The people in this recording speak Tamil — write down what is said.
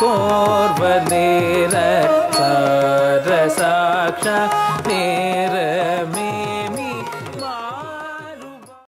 கோர்வதேன